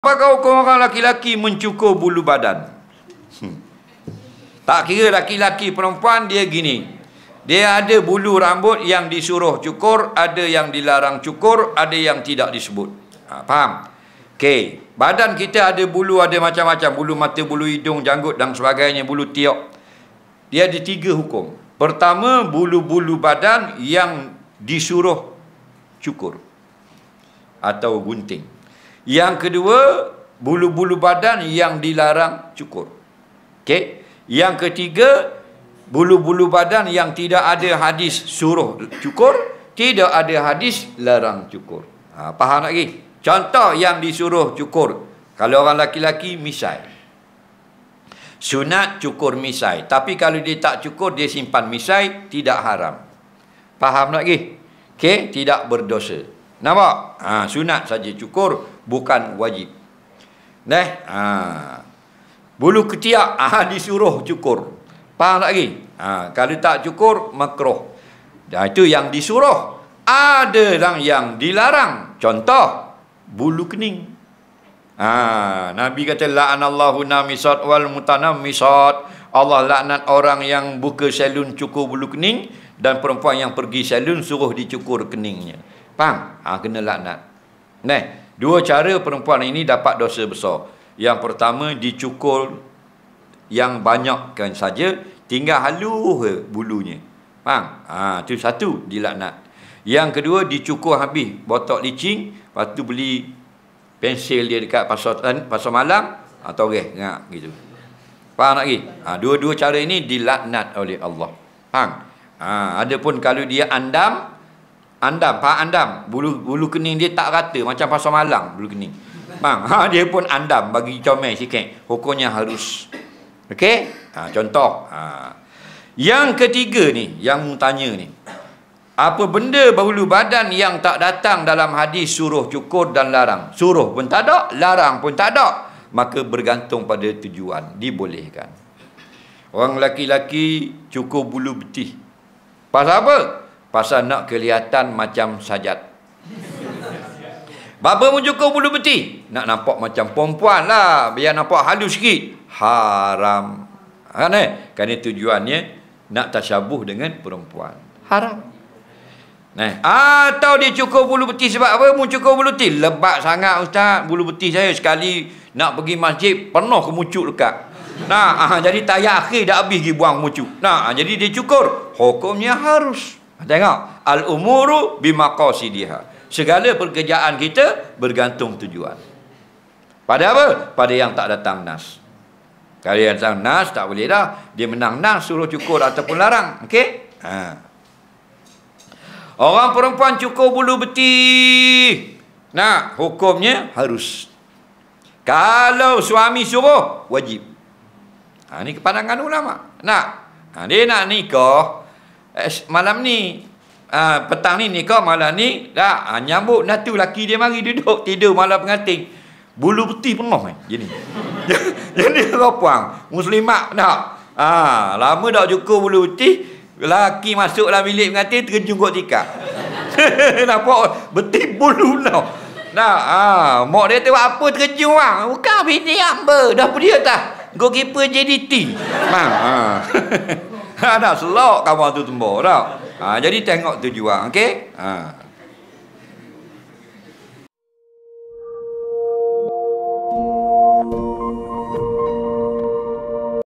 Apa kau orang laki-laki mencukur bulu badan? Tak kira laki-laki perempuan dia gini. Dia ada bulu rambut yang disuruh cukur, ada yang dilarang cukur, ada yang tidak disebut. Ha, faham? Okey. Badan kita ada bulu, ada macam-macam. Bulu mata, bulu hidung, janggut dan sebagainya, bulu tiok. Dia ada tiga hukum. Pertama, bulu-bulu badan yang disuruh cukur atau gunting. Yang kedua, bulu-bulu badan yang dilarang cukur. Okey. Yang ketiga, bulu-bulu badan yang tidak ada hadis suruh cukur, tidak ada hadis larang cukur. Ha, faham lagi? Contoh yang disuruh cukur. Kalau orang laki-laki, misai. Sunat cukur misai. Tapi kalau dia tak cukur, dia simpan misai, tidak haram. Faham lagi? Okey, tidak berdosa. Nampak? Ha, sunat saja cukur, bukan wajib. Neh, ha. Bulu ketiak, ha, disuruh cukur. Faham lagi? Ha, kalau tak cukur, makruh. Dan itu yang disuruh. Ada yang dilarang. Contoh, bulu kening. Ha, Nabi kata, la'anallahu namisat wal mutanammisat. Allah laknat orang yang buka salon cukur bulu kening, dan perempuan yang pergi salon suruh dicukur keningnya. Faham? Ha, kena laknat. Nah, dua cara perempuan ini dapat dosa besar. Yang pertama, dicukur yang banyakkan saja, tinggal halus bulunya. Faham? Ha, itu satu, dilaknat. Yang kedua, dicukur habis, botok licin, lepas tu beli pensil dia dekat pasar malam, atau oreh, ngak gitu. Faham lagi? Ha, dua-dua cara ini dilaknat oleh Allah. Faham? Ha, adapun kalau dia andam, andam, bulu kening dia tak rata, macam pasar malam bulu kening. Bang, ha, dia pun andam, bagi comel sikit. Hukumnya harus. Okey? Ha, contoh. Ha. Yang ketiga ni, yang tanya ni. Apa benda bulu badan yang tak datang dalam hadis suruh cukur dan larang? Suruh pun tak ada, larang pun tak ada. Maka bergantung pada tujuan, dibolehkan. Orang laki-laki cukur bulu betih. Pasal apa? Pasal nak kelihatan macam sajat. Bapa pun cukur bulu betih, nak nampak macam perempuan lah, biar nampak halus sikit. Haram. Kan, eh? Kerana tujuannya nak tasyabuh dengan perempuan. Haram. Nah, atau dia cukur bulu betih sebab apa? Mu cukur bulu betih lebat sangat, ustaz. Bulu betih saya sekali nak pergi masjid penuh kemucuk dekat. Nah, jadi tayar akhir dah habis pergi buang kemucuk. Nah, jadi dia cukur. Hukumnya harus. Tengok, al-umuru bimaqasidiha. Segala pekerjaan kita bergantung tujuan. Pada apa? Pada yang tak datang nas. Kalau yang datang nas tak boleh dah. Dia menang nas suruh cukur ataupun larang. Okey? Ha. Orang perempuan cukur bulu betih. Nah, hukumnya harus. Kalau suami suruh, wajib. Ha, ni kepandangan ulama. Nak, ha, dia nak nikah malam ni, petang ni nikah, malam ni dah nyambut natu laki dia mari duduk tidur malam pengantin, bulu betih penuh kan jadi. Jadi ropang muslimat nak, lama dah cukur bulu betih, laki masuk dalam bilik pengantin terjun kot tikar. Nampak betih bulu nak. Nah, mak dia tu apa terjun bang? Bukan bini hamba dah dia tak. Goalkeeper JDT. Bang. Dah selok kawan tu tembok dah. Ha, jadi tengok tujuan, okey? Ha.